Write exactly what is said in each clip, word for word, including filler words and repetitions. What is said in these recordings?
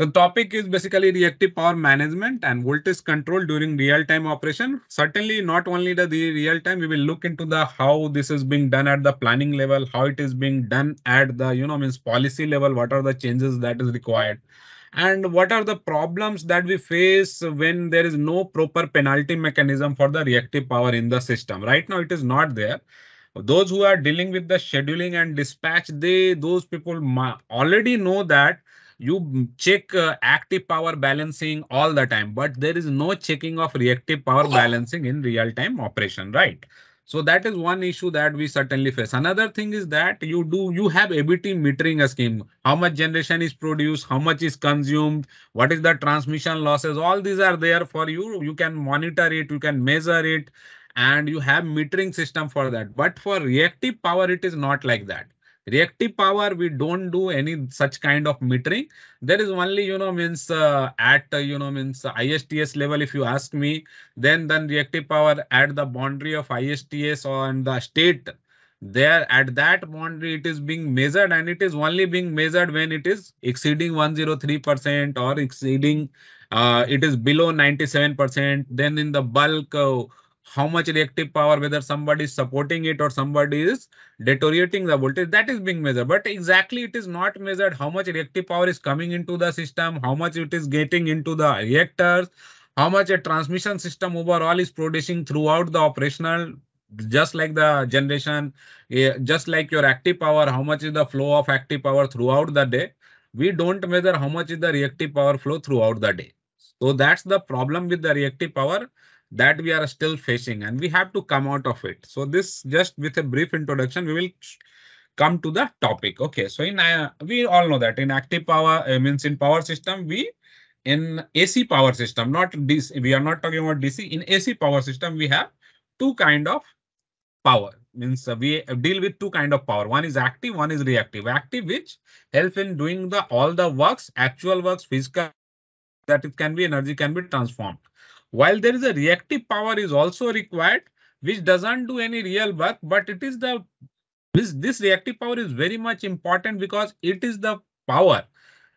The topic is basically reactive power management and voltage control during real-time operation. Certainly not only the, the real-time, we will look into the how this is being done at the planning level, how it is being done at the, you know, means policy level, what are the changes that is required, and what are the problems that we face when there is no proper penalty mechanism for the reactive power in the system. Right now it is not there. Those who are dealing with the scheduling and dispatch, they those people already know that you check uh, active power balancing all the time, but there is no checking of reactive power balancing in real-time operation, right? So that is one issue that we certainly face. Another thing is that you do you have A B T metering scheme. How much generation is produced, how much is consumed, what is the transmission losses, all these are there for you. You can monitor it, you can measure it, and you have metering system for that. But for reactive power, it is not like that. Reactive power, we don't do any such kind of metering. There is only, you know, means uh, at, uh, you know, means uh, I S T S level, if you ask me, then, then reactive power at the boundary of I S T S or in the state, there at that boundary, it is being measured, and it is only being measured when it is exceeding one hundred three percent or exceeding, uh, it is below ninety-seven percent. Then in the bulk, uh, how much reactive power, whether somebody is supporting it or somebody is deteriorating the voltage, that is being measured. But exactly it is not measured how much reactive power is coming into the system, how much it is getting into the reactors, how much a transmission system overall is producing throughout the operational, just like the generation, just like your active power, how much is the flow of active power throughout the day. We don't measure how much is the reactive power flow throughout the day. So that's the problem with the reactive power that we are still facing, and we have to come out of it. So this, just with a brief introduction, we will come to the topic. Okay, so in uh, we all know that in active power uh, means in power system, we in A C power system, not D C, we are not talking about D C. In A C power system, we have two kind of power, means uh, we deal with two kind of power. One is active, one is reactive. Active, which help in doing the all the works, actual works, physical, that it can be energy can be transformed. While there is a reactive power is also required, which doesn't do any real work, but it is the this, this reactive power is very much important because it is the power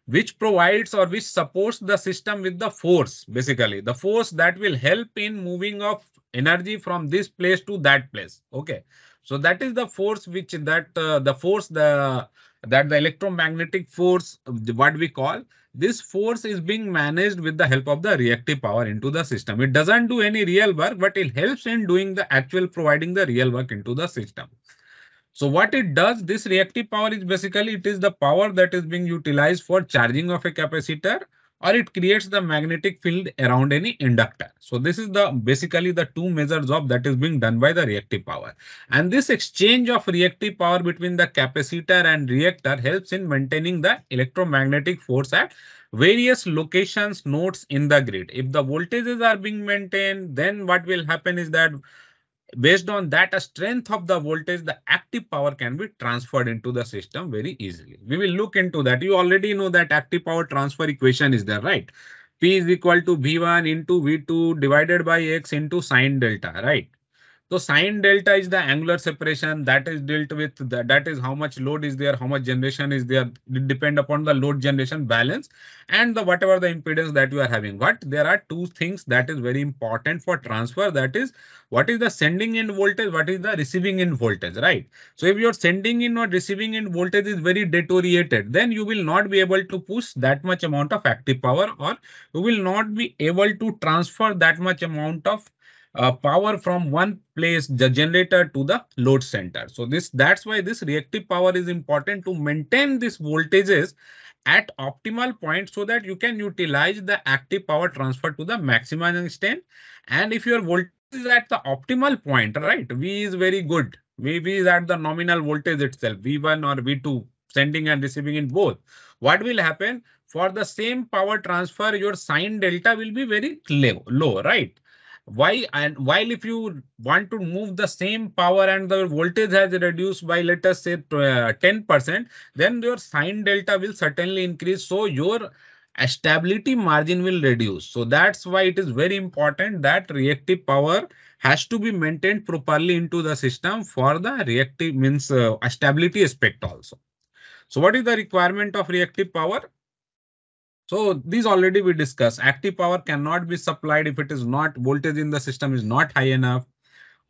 which provides or which supports the system with the force, basically the force that will help in moving of energy from this place to that place. Okay, so that is the force which that uh, the force the that the electromagnetic force, what we call, this force is being managed with the help of the reactive power into the system. It doesn't do any real work, but it helps in doing the actual providing the real work into the system. So what it does, this reactive power is basically it is the power that is being utilized for charging of a capacitor, or it creates the magnetic field around any inductor. So this is the basically the two major job that is being done by the reactive power. And this exchange of reactive power between the capacitor and reactor helps in maintaining the electromagnetic force at various locations, nodes in the grid. If the voltages are being maintained, then what will happen is that based on that strength of the voltage, the active power can be transferred into the system very easily. We will look into that. You already know that active power transfer equation is there, right? P is equal to V one into V two divided by X into sine delta, right? So sine delta is the angular separation that is dealt with. The, that is how much load is there, how much generation is there. It depends upon the load generation balance and the whatever the impedance that you are having. But there are two things that is very important for transfer. That is, what is the sending end voltage? What is the receiving end voltage, right? So if your sending end or receiving end voltage is very deteriorated, then you will not be able to push that much amount of active power, or you will not be able to transfer that much amount of Uh, power from one place, the generator, to the load center. So this that's why this reactive power is important to maintain these voltages at optimal point so that you can utilize the active power transfer to the maximum extent. And if your voltage is at the optimal point, right, V is very good. V, V is at the nominal voltage itself, V one or V two, sending and receiving in both. What will happen? For the same power transfer, your sine delta will be very low, low, right? Why and while if you want to move the same power and the voltage has reduced by, let us say, ten percent, then your sine delta will certainly increase. So your stability margin will reduce. So that's why it is very important that reactive power has to be maintained properly into the system for the reactive means uh, stability aspect also. So what is the requirement of reactive power? So these already we discussed. Active power cannot be supplied if it is not voltage in the system is not high enough.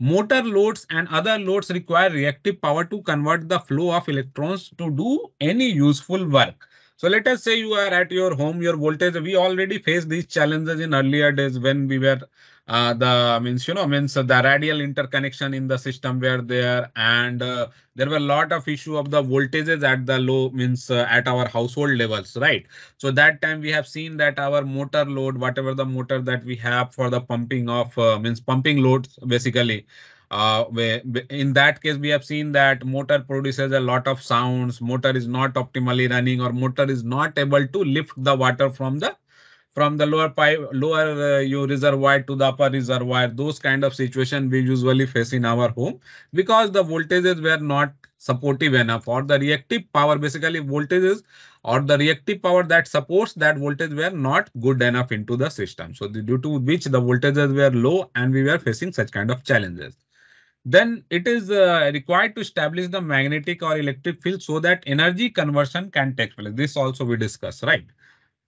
Motor loads and other loads require reactive power to convert the flow of electrons to do any useful work. So let us say you are at your home, your voltage. We already faced these challenges in earlier days when we were uh, the means you know means the radial interconnection in the system were there, and uh, there were a lot of issue of the voltages at the low means uh, at our household levels, right? So that time we have seen that our motor load, whatever the motor that we have for the pumping of uh, means pumping loads basically. Uh, in that case, we have seen that motor produces a lot of sounds, motor is not optimally running, or motor is not able to lift the water from the from the lower pipe, lower uh, your reservoir to the upper reservoir. Those kind of situation we usually face in our home because the voltages were not supportive enough, or the reactive power, basically voltages or the reactive power that supports that voltage were not good enough into the system. So due to which the voltages were low and we were facing such kind of challenges. Then it is uh, required to establish the magnetic or electric field so that energy conversion can take place. This also we discuss, right?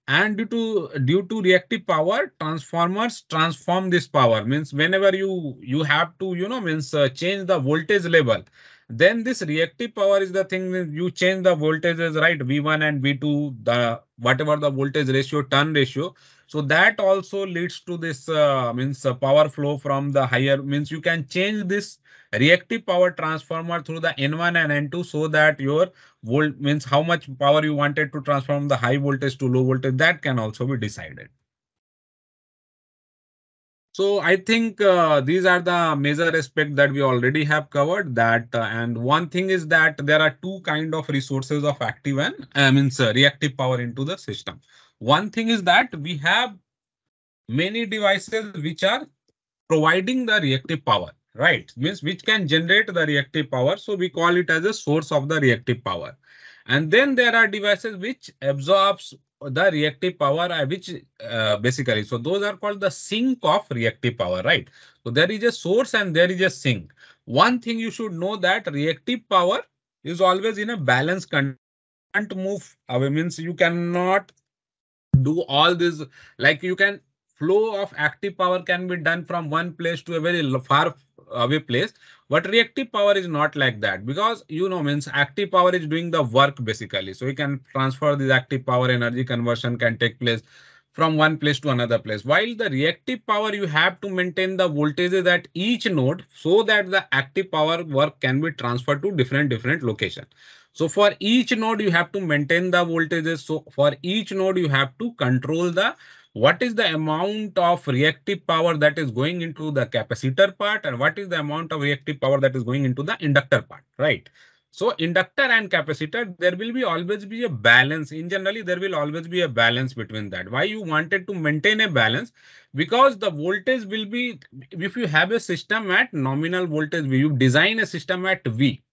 And due to due to reactive power, transformers transform this power. Means whenever you you have to you know means uh, change the voltage level, then this reactive power is the thing. You change the voltages, right? V one and V two, the whatever the voltage ratio, turn ratio. So that also leads to this uh, means uh, power flow from the higher, means you can change this reactive power transformer through the N one and N two, so that your volt means how much power you wanted to transform the high voltage to low voltage, that can also be decided. So I think uh, these are the major aspects that we already have covered that. Uh, and one thing is that there are two kind of resources of active and uh, means uh, reactive power into the system. One thing is that we have many devices which are providing the reactive power, right? Means which can generate the reactive power. So we call it as a source of the reactive power. And then there are devices which absorbs the reactive power, which uh, basically, so those are called the sink of reactive power, right? So there is a source and there is a sink. One thing you should know that reactive power is always in a balanced condition. Can't move away, means you cannot do all this, like you can flow of active power can be done from one place to a very far away place, but reactive power is not like that, because you know means active power is doing the work basically. So you can transfer this active power, energy conversion can take place from one place to another place, while the reactive power you have to maintain the voltages at each node so that the active power work can be transferred to different different location. So for each node you have to maintain the voltages, so for each node you have to control the what is the amount of reactive power that is going into the capacitor part and what is the amount of reactive power that is going into the inductor part, right? So inductor and capacitor, there will be always be a balance. In generally, there will always be a balance between that. Why you wanted to maintain a balance? Because the voltage will be, if you have a system at nominal voltage V, you design a system at V.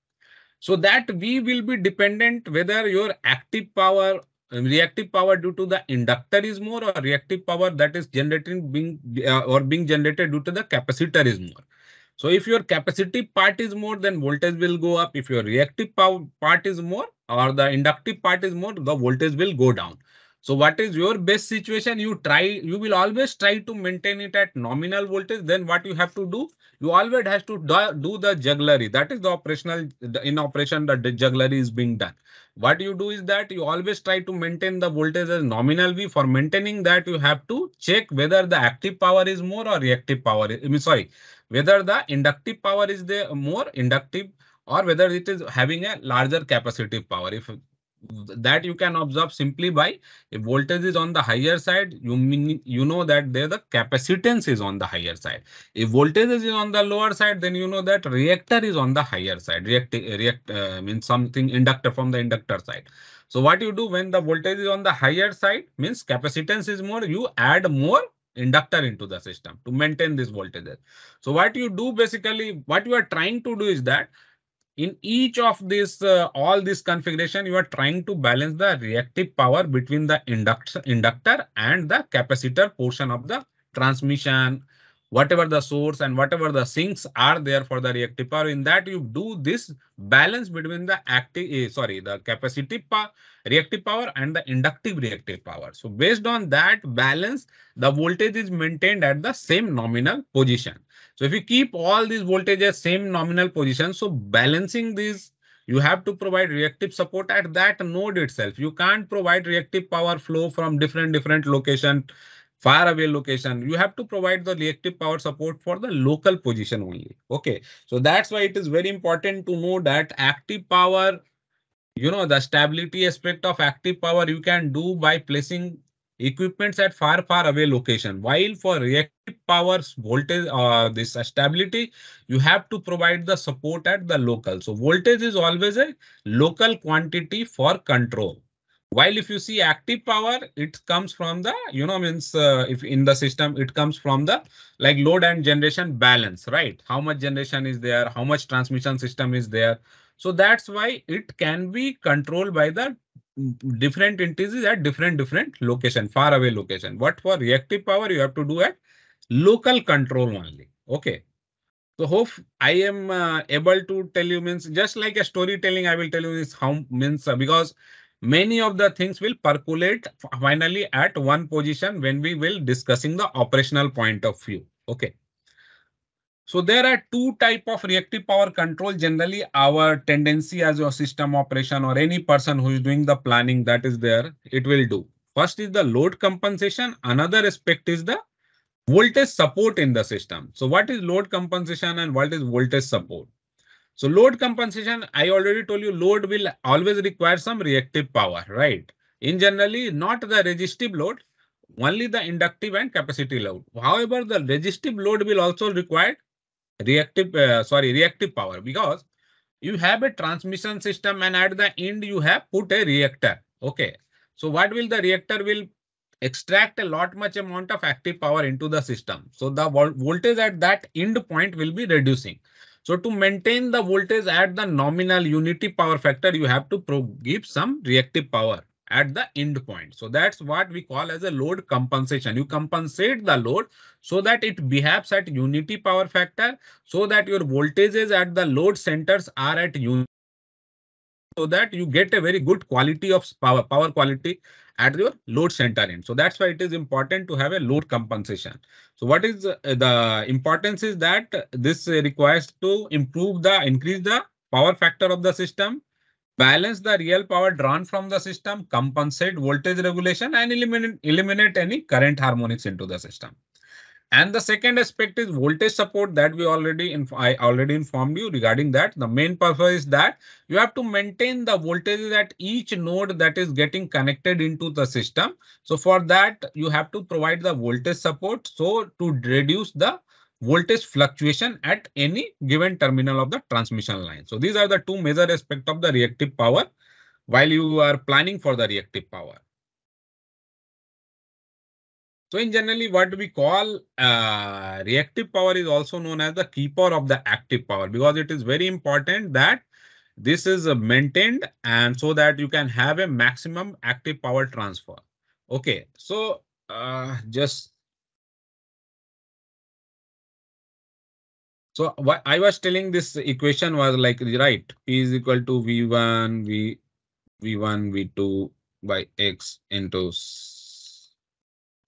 So that V will be dependent whether your active power, reactive power due to the inductor is more, or reactive power that is generating being uh, or being generated due to the capacitor is more. So if your capacitive part is more, then voltage will go up. If your reactive power part is more or the inductive part is more, the voltage will go down. So what is your best situation? You try, you will always try to maintain it at nominal voltage. Then what you have to do? You always have to do, do the jugglery. That is the operational, the, in operation that the jugglery is being done. What you do is that you always try to maintain the voltage as nominal V. For maintaining that, you have to check whether the active power is more or reactive power. I mean, sorry, whether the inductive power is there more inductive or whether it is having a larger capacitive power. If that you can observe simply by if voltage is on the higher side, you mean you know that there the capacitance is on the higher side. If voltage is on the lower side, then you know that reactor is on the higher side. React react uh, means something inductor from the inductor side. So what you do when the voltage is on the higher side means capacitance is more, you add more inductor into the system to maintain this voltage. So what you do basically, what you are trying to do is that in each of this, uh, all this configuration, you are trying to balance the reactive power between the inductor, inductor and the capacitor portion of the transmission whatever the source and whatever the sinks are there for the reactive power. In that you do this balance between the active, sorry, the capacitive power, reactive power and the inductive reactive power. So based on that balance, the voltage is maintained at the same nominal position. So if you keep all these voltages same nominal position, so balancing these, you have to provide reactive support at that node itself. You can't provide reactive power flow from different different location, far away location. You have to provide the reactive power support for the local position only. Okay, so that's why it is very important to know that active power, you know, the stability aspect of active power you can do by placing equipments at far, far away location. While for reactive power, voltage, uh, this stability, you have to provide the support at the local. So voltage is always a local quantity for control. While if you see active power, it comes from the, you know, means uh, if in the system, it comes from the like load and generation balance, right? How much generation is there? How much transmission system is there? So that's why it can be controlled by the different entities at different, different location, far away location. But for reactive power, you have to do at local control only. Okay. So hope I am uh, able to tell you, means just like a storytelling, I will tell you is how means uh, because many of the things will percolate finally at one position when we will discussing the operational point of view. Okay. So there are two types of reactive power control. Generally, our tendency as a system operation or any person who is doing the planning that is there, it will do. First is the load compensation. Another aspect is the voltage support in the system. So what is load compensation and what is voltage support? So load compensation, I already told you, load will always require some reactive power, right? In generally, not the resistive load, only the inductive and capacitive load. However, the resistive load will also require reactive, uh, sorry, reactive power, because you have a transmission system and at the end you have put a reactor. Okay. So what will the reactor will extract a lot much amount of active power into the system. So the vol voltage at that end point will be reducing. So to maintain the voltage at the nominal unity power factor, you have to give some reactive power at the end point. So that's what we call as a load compensation. You compensate the load so that it behaves at unity power factor, so that your voltages at the load centers are at unity, so that you get a very good quality of power, power quality at your load center end. So that's why it is important to have a load compensation. So what is the, the importance is that this requires to improve the, increase the power factor of the system, balance the real power drawn from the system, compensate voltage regulation and eliminate, eliminate any current harmonics into the system. And the second aspect is voltage support that we already, I already informed you regarding that. The main purpose is that you have to maintain the voltages at each node that is getting connected into the system. So for that, you have to provide the voltage support, so to reduce the voltage fluctuation at any given terminal of the transmission line. So these are the two major aspects of the reactive power while you are planning for the reactive power. So in generally what we call uh, reactive power is also known as the keeper of the active power, because it is very important that this is uh, maintained and so that you can have a maximum active power transfer. Okay, so uh, just. So what I was telling, this equation was like, right, P is equal to V one, V, V1, V two by X into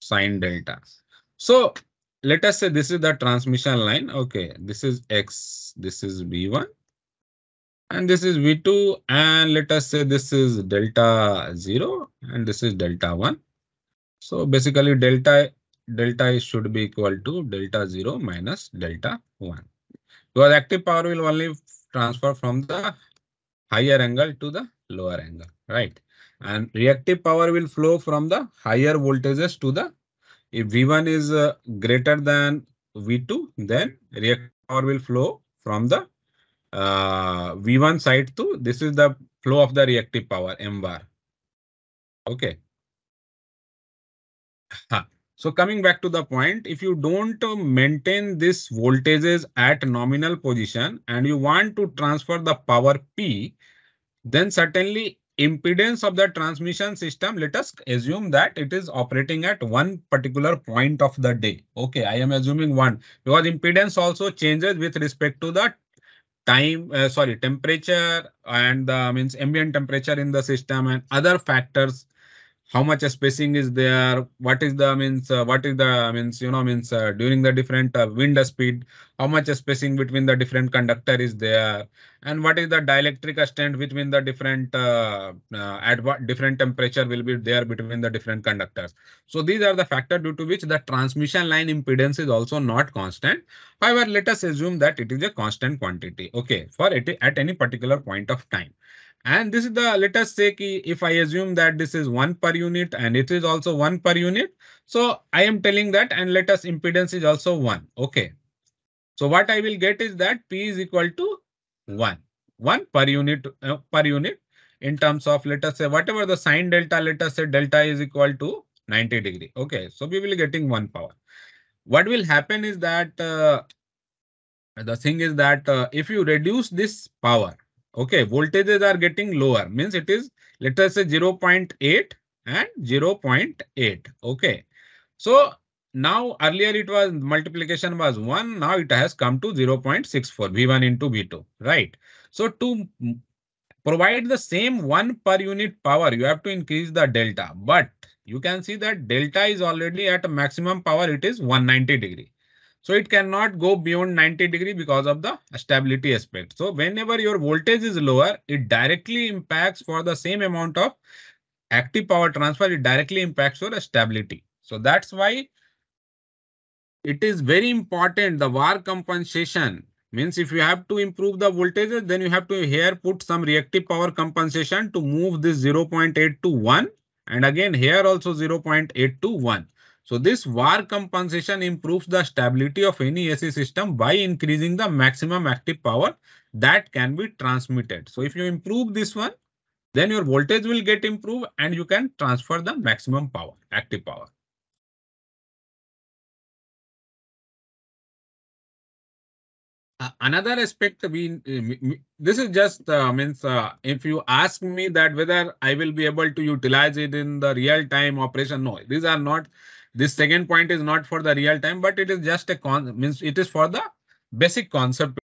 sine delta. So let us say this is the transmission line. Okay, this is X, this is V one and this is V two, and let us say this is delta zero and this is delta one. So basically delta delta should be equal to delta zero minus delta one, because active power will only transfer from the higher angle to the lower angle, right? And reactive power will flow from the higher voltages to the, if V one is uh, greater than V two, then reactive power will flow from the uh, V one side to, this is the flow of the reactive power, M V A R. Okay. Huh. So coming back to the point, if you don't uh, maintain this voltages at nominal position and you want to transfer the power P, then certainly impedance of the transmission system, let us assume that it is operating at one particular point of the day. Okay, I am assuming one, because impedance also changes with respect to the time, uh, sorry, temperature and the means ambient temperature in the system and other factors. How much spacing is there? What is the means? Uh, what is the means? You know, means uh, during the different uh, wind speed, how much spacing between the different conductor is there? And what is the dielectric strength between the different uh, uh, at what different temperature will be there between the different conductors? So these are the factors due to which the transmission line impedance is also not constant. However, let us assume that it is a constant quantity. Okay, for it at any particular point of time. And this is the, let us say ki if I assume that this is one per unit and it is also one per unit. So I am telling that, and let us impedance is also one. OK, so what I will get is that P is equal to one, one per unit uh, per unit in terms of, let us say, whatever the sine delta, let us say delta is equal to ninety degree. OK, so we will be getting one power. What will happen is that uh, the thing is that uh, if you reduce this power, okay, voltages are getting lower, means it is, let us say zero point eight and zero point eight. Okay, so now earlier it was multiplication was one. Now it has come to zero point six four V one into V two, right? So to provide the same one per unit power, you have to increase the delta. But you can see that delta is already at a maximum power. It is one hundred ninety degree. So it cannot go beyond ninety degree because of the stability aspect. So whenever your voltage is lower, it directly impacts for the same amount of active power transfer. It directly impacts your stability. So that's why it is very important. The V A R compensation means if you have to improve the voltages, then you have to here put some reactive power compensation to move this zero point eight to one. And again, here also zero point eight to one. So this V A R compensation improves the stability of any A C system by increasing the maximum active power that can be transmitted. So if you improve this one, then your voltage will get improved and you can transfer the maximum power, active power. Uh, another aspect, we, uh, this is just uh, means uh, if you ask me that whether I will be able to utilize it in the real time operation, no, these are not. This second point is not for the real time, but it is just a con means it is for the basic concept